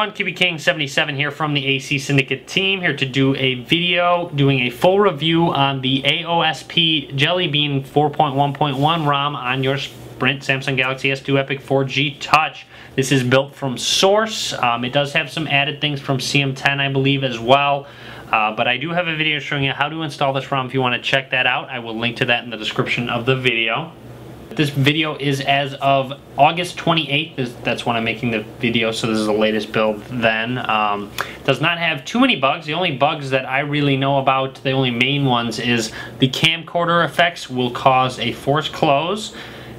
everyone, QBKing77 here from the AC Syndicate team, here to do a video doing a full review on the AOSP Jelly Bean 4.1.1 ROM on your Sprint Samsung Galaxy S2 Epic 4G Touch. This is built from source. It does have some added things from CM10, I believe, as well. But I do have a video showing you how to install this ROM if you want to check that out. I will link to that in the description of the video. This video is as of August 28th. That's when I'm making the video, so this is the latest build then. Does not have too many bugs. The only bugs that I really know about, the only main ones, is the camcorder effects will cause a force close.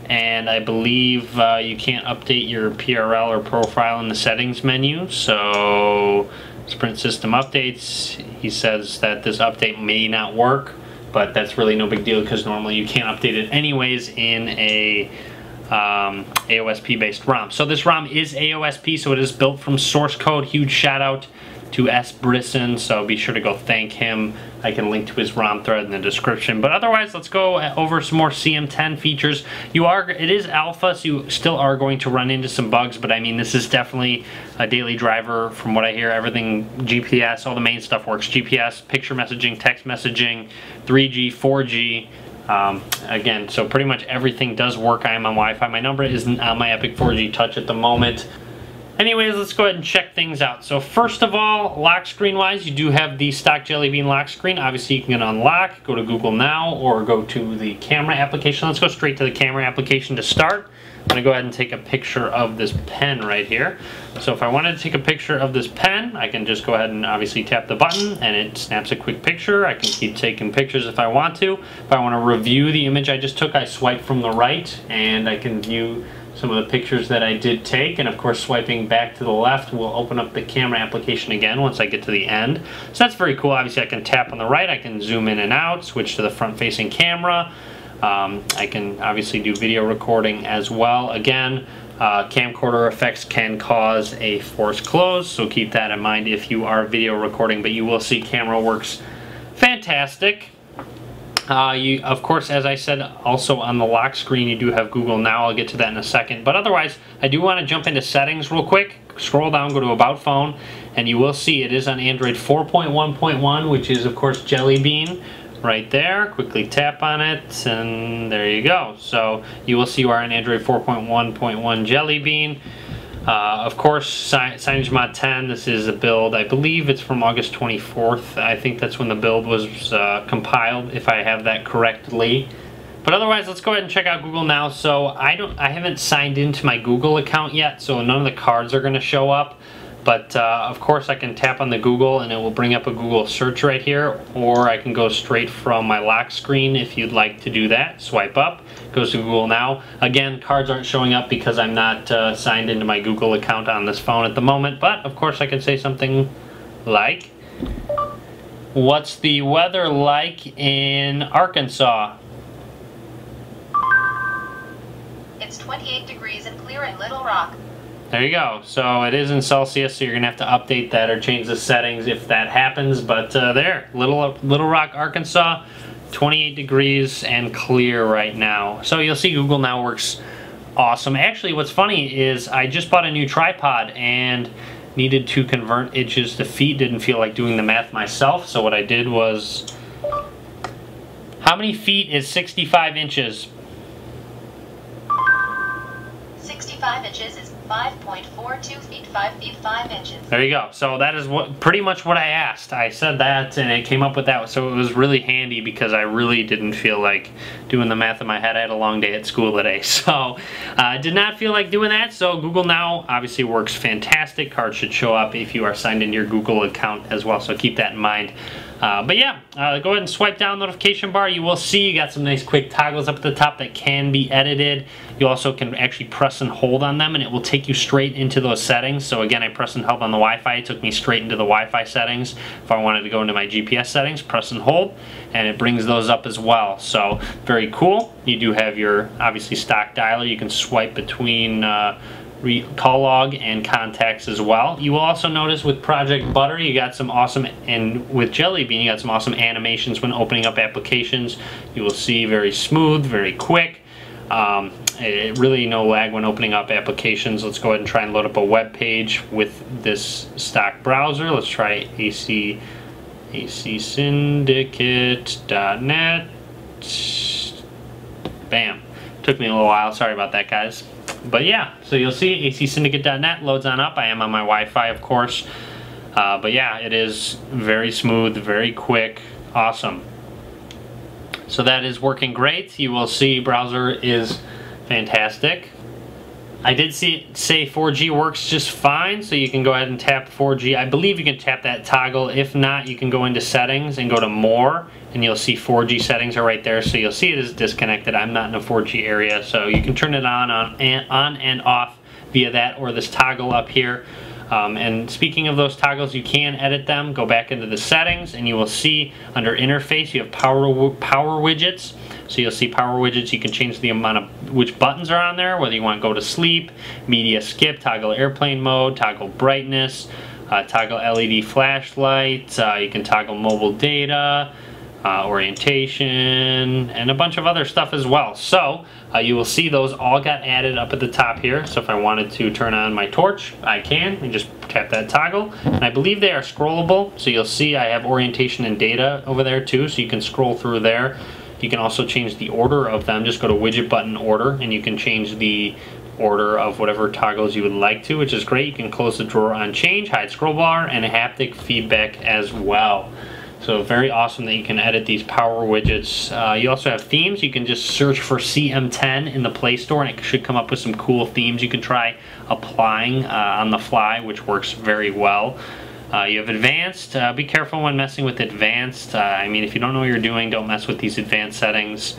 And I believe you can't update your PRL or profile in the settings menu. So Sprint system updates, he says that this update may not work, but that's really no big deal because normally you can't update it anyways in a AOSP based ROM. So this ROM is AOSP, so it is built from source code. Huge shout out to S. Brisson, so be sure to go thank him. I can link to his ROM thread in the description. But otherwise, let's go over some more CM10 features. It is alpha, so you still are going to run into some bugs, but I mean, this is definitely a daily driver from what I hear. Everything GPS, all the main stuff works. GPS, picture messaging, text messaging, 3G, 4G. Again, so pretty much everything does work. I am on Wi-Fi. My number isn't on my Epic 4G Touch at the moment. Anyways, let's go ahead and check things out. So first of all, lock screen wise, you do have the stock Jelly Bean lock screen. Obviously you can unlock, go to Google Now, or go to the camera application. Let's go straight to the camera application to start. I'm gonna go ahead and take a picture of this pen right here. So if I wanted to take a picture of this pen, I can just go ahead and obviously tap the button and it snaps a quick picture. I can keep taking pictures if I want to. If I wanna review the image I just took, I swipe from the right and I can view some of the pictures that I did take, and of course swiping back to the left will open up the camera application again once I get to the end. So that's very cool. Obviously I can tap on the right, I can zoom in and out, switch to the front facing camera. I can obviously do video recording as well. Again, camcorder effects can cause a forced close, so keep that in mind if you are video recording, but you will see camera works fantastic. You, of course, as I said, also on the lock screen, you do have Google Now. I'll get to that in a second. But otherwise, I do want to jump into settings real quick. Scroll down, go to About Phone, and you will see it is on Android 4.1.1, which is, of course, Jelly Bean right there. Quickly tap on it, and there you go. So you will see you are on Android 4.1.1 Jelly Bean. Of course, CyanogenMod 10, this is a build, I believe it's from August 24th. I think that's when the build was compiled, if I have that correctly. But otherwise, let's go ahead and check out Google Now. So I haven't signed into my Google account yet, so none of the cards are going to show up. But of course, I can tap on the Google and it will bring up a Google search right here, or I can go straight from my lock screen if you'd like to do that. Swipe up, goes to Google Now. Again, cards aren't showing up because I'm not signed into my Google account on this phone at the moment, but of course I can say something like, "What's the weather like in Arkansas?" It's 28 degrees and clear in Little Rock. There you go. So it is in Celsius, so you're going to have to update that or change the settings if that happens. But there, Little Rock, Arkansas, 28 degrees and clear right now. So you'll see Google Now works awesome. Actually, what's funny is I just bought a new tripod and needed to convert inches to feet. Didn't feel like doing the math myself, so what I did was, how many feet is 65 inches? 65 inches is 5.42 feet, 5 feet, 5 inches. There you go. So that is pretty much what I asked. I said that and it came up with that. So it was really handy because I really didn't feel like doing the math in my head. I had a long day at school today. So I did not feel like doing that. So Google Now obviously works fantastic. Cards should show up if you are signed into your Google account as well. So keep that in mind. But yeah, go ahead and swipe down notification bar. You will see you got some nice quick toggles up at the top that can be edited. You also can actually press and hold on them and it will take you straight into those settings. So again, I pressed and held on the Wi-Fi. It took me straight into the Wi-Fi settings. If I wanted to go into my GPS settings, press and hold, and it brings those up as well. So very cool. You do have your, obviously, stock dialer. You can swipe between call log and contacts as well. You will also notice with Project Butter, you got some awesome, and with Jelly Bean, you got some awesome animations when opening up applications. You will see very smooth, very quick. really no lag when opening up applications. Let's go ahead and try and load up a web page with this stock browser. Let's try ACSyndicate.net. Bam. Took me a little while. Sorry about that, guys. But yeah, so you'll see ACSyndicate.net loads on up. I am on my Wi-Fi, of course. But yeah, it is very smooth, very quick, awesome. So that is working great. You will see browser is fantastic. I did see it say 4G works just fine, so you can go ahead and tap 4G. I believe you can tap that toggle. If not, you can go into settings and go to more, and you'll see 4G settings are right there. So you'll see it is disconnected. I'm not in a 4G area, so you can turn it on and off via that or this toggle up here. And speaking of those toggles, you can edit them. Go back into the settings and you will see under interface you have power widgets. So you'll see power widgets. You can change the amount of which buttons are on there, whether you want to go to sleep, media skip, toggle airplane mode, toggle brightness, toggle LED flashlight, you can toggle mobile data, orientation, and a bunch of other stuff as well. So you will see those all got added up at the top here. So if I wanted to turn on my torch, I can, and just tap that toggle. And I believe they are scrollable, so you'll see I have orientation and data over there too, so you can scroll through there. You can also change the order of them. Just go to widget button order, and you can change the order of whatever toggles you would like to, which is great. You can close the drawer on change, hide scroll bar, and haptic feedback as well. So very awesome that you can edit these power widgets. You also have themes. You can just search for CM10 in the Play Store, and it should come up with some cool themes. You can try applying on the fly, which works very well. You have advanced. Be careful when messing with advanced. I mean, if you don't know what you're doing, don't mess with these advanced settings.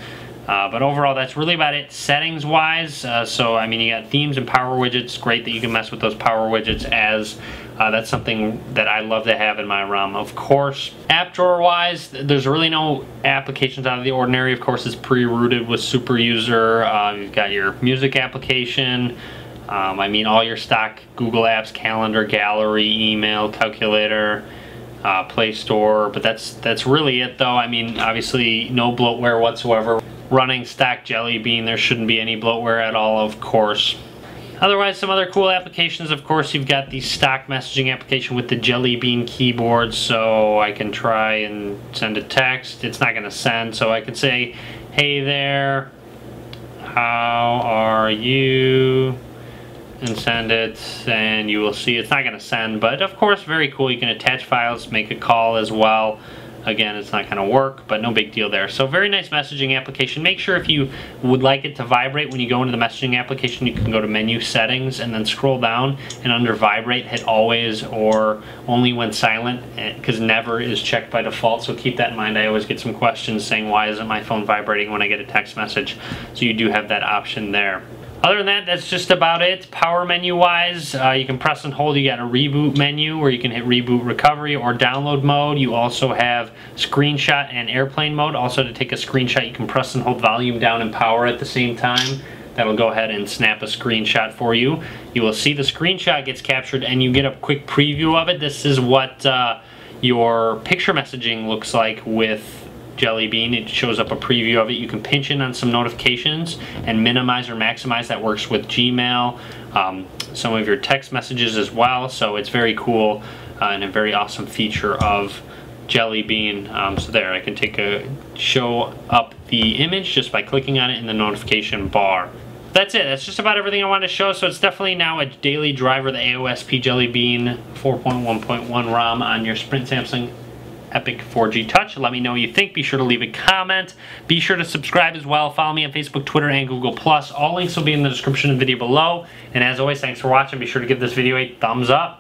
But overall, that's really about it settings-wise. So, I mean, you got themes and power widgets. Great that you can mess with those power widgets, as that's something that I love to have in my ROM, of course. App drawer-wise, there's really no applications out of the ordinary. Of course, it's pre-rooted with SuperUser. You've got your music application. I mean, all your stock Google apps, calendar, gallery, email, calculator, Play Store. But that's really it, though. I mean, obviously, no bloatware whatsoever. Running stock Jelly Bean, there shouldn't be any bloatware at all, of course. Otherwise, some other cool applications, of course, you've got the stock messaging application with the Jelly Bean keyboard, so I can try and send a text. It's not gonna send, so I can say, hey there, how are you? And send it, and you will see it's not gonna send, but of course, very cool. You can attach files, make a call as well. Again, it's not going to work, but no big deal there. So very nice messaging application. Make sure if you would like it to vibrate when you go into the messaging application, you can go to menu settings and then scroll down, and under vibrate, hit always or only when silent, because never is checked by default. So keep that in mind. I always get some questions saying, why isn't my phone vibrating when I get a text message? So you do have that option there. Other than that, that's just about it. Power menu-wise, you can press and hold. You got a reboot menu where you can hit reboot recovery or download mode. You also have screenshot and airplane mode. Also, to take a screenshot, you can press and hold volume down and power at the same time. That'll go ahead and snap a screenshot for you. You will see the screenshot gets captured, and you get a quick preview of it. This is what your picture messaging looks like with Jelly Bean. It shows up a preview of it. You can pinch in on some notifications and minimize or maximize. That works with Gmail, some of your text messages as well. So it's very cool and a very awesome feature of Jelly Bean. So there, I can show up the image just by clicking on it in the notification bar. That's it. That's just about everything I wanted to show. So it's definitely now a daily driver, the AOSP Jelly Bean 4.1.1 ROM on your Sprint Samsung Epic 4G Touch. Let me know what you think. Be sure to leave a comment. Be sure to subscribe as well. Follow me on Facebook, Twitter, and Google+. All links will be in the description of the video below. And as always, thanks for watching. Be sure to give this video a thumbs up.